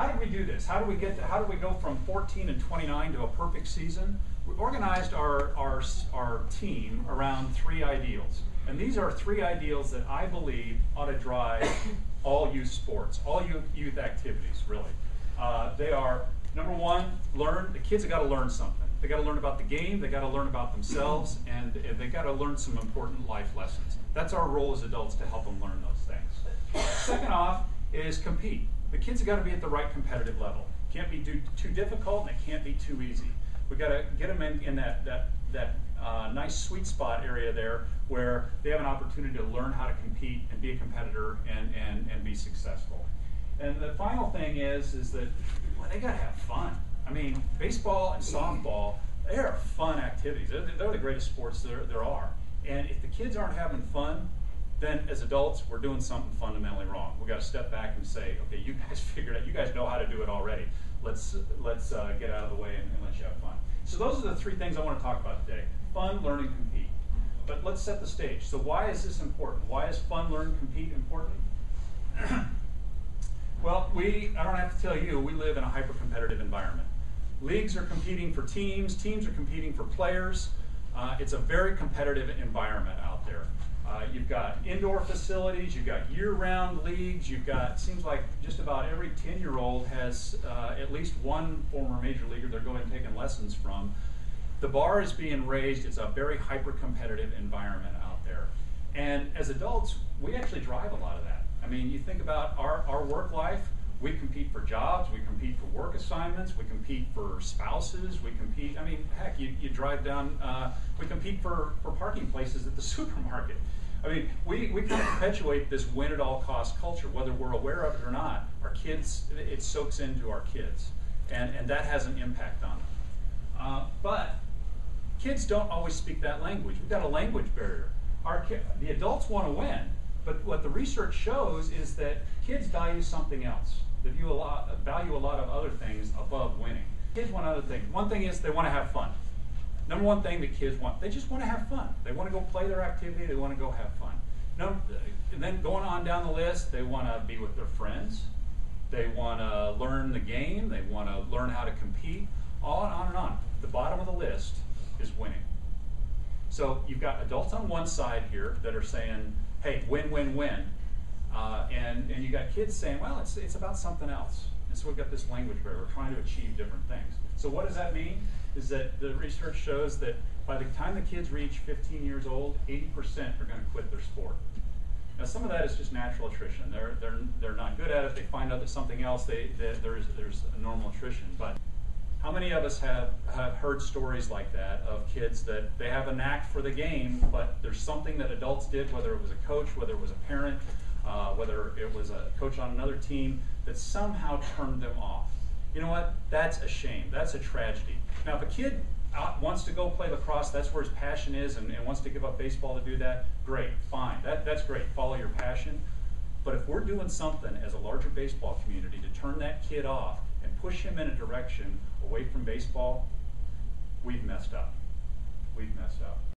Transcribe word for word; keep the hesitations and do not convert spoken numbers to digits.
How did we do this? How do we get to, how do we go from fourteen and twenty-nine to a perfect season? We organized our, our, our team around three ideals. And these are three ideals that I believe ought to drive all youth sports, all youth, youth activities, really. Uh, they are, number one, learn. The kids have got to learn something. They got to learn about the game, they got to learn about themselves, and, and they got to learn some important life lessons. That's our role as adults, to help them learn those things. Second off is compete. The kids have got to be at the right competitive level. Can't be do, too difficult, and it can't be too easy. We got to get them in, in that, that, that uh, nice sweet spot area there where they have an opportunity to learn how to compete and be a competitor and, and, and be successful. And the final thing is, is that well, they got to have fun. I mean, baseball and softball, they are fun activities. They're, they're the greatest sports there, there are. And if the kids aren't having fun, then as adults, we're doing something fundamentally wrong. We've got to step back and say, okay, you guys figured it out. You guys know how to do it already. Let's, let's uh, get out of the way and, and let you have fun. So those are the three things I want to talk about today: fun, learn, and compete. But let's set the stage. So why is this important? Why is fun, learn, compete important? Well, we, I don't have to tell you, we live in a hyper-competitive environment. Leagues are competing for teams, teams are competing for players. Uh, it's a very competitive environment out there. Uh, you've got indoor facilities, you've got year-round leagues, you've got, it seems like just about every ten-year-old has uh, at least one former major leaguer they're going and taking lessons from. The bar is being raised. It's a very hyper-competitive environment out there. And as adults, we actually drive a lot of that. I mean, you think about our, our work life. We compete for jobs, we compete for work assignments, we compete for spouses, we compete, I mean, heck, you, you drive down, uh, we compete for, for parking places at the supermarket. I mean, we, we kind of perpetuate this win at all cost culture, whether we're aware of it or not. Our kids, it, it soaks into our kids, and, and that has an impact on them. Uh, but kids don't always speak that language. We've got a language barrier. Our ki- the adults want to win, but what the research shows is that kids value something else. They view a lot, value a lot of other things above winning. Kids want other things. One thing is they want to have fun. Number one thing that kids want, they just want to have fun. They want to go play their activity. They want to go have fun. No, and then going on down the list, they want to be with their friends. They want to learn the game. They want to learn how to compete. On and on and on. The bottom of the list is winning. So you've got adults on one side here that are saying, hey, win, win, win. Uh, and, and you got kids saying, well, it's, it's about something else. And so we've got this language barrier. We're trying to achieve different things. So what does that mean? Is that the research shows that by the time the kids reach fifteen years old, eighty percent are going to quit their sport. Now, some of that is just natural attrition. They're, they're, they're not good at it. They find out that something else, they, they, there's, there's a normal attrition. But how many of us have, have heard stories like that of kids that they have a knack for the game, but there's something that adults did, whether it was a coach, whether it was a parent, Uh, whether it was a coach on another team, that somehow turned them off. You know what? That's a shame. That's a tragedy. Now, if a kid out wants to go play lacrosse, that's where his passion is, and, and wants to give up baseball to do that, great, fine. That, that's great. Follow your passion. But if we're doing something as a larger baseball community to turn that kid off and push him in a direction away from baseball, we've messed up. We've messed up.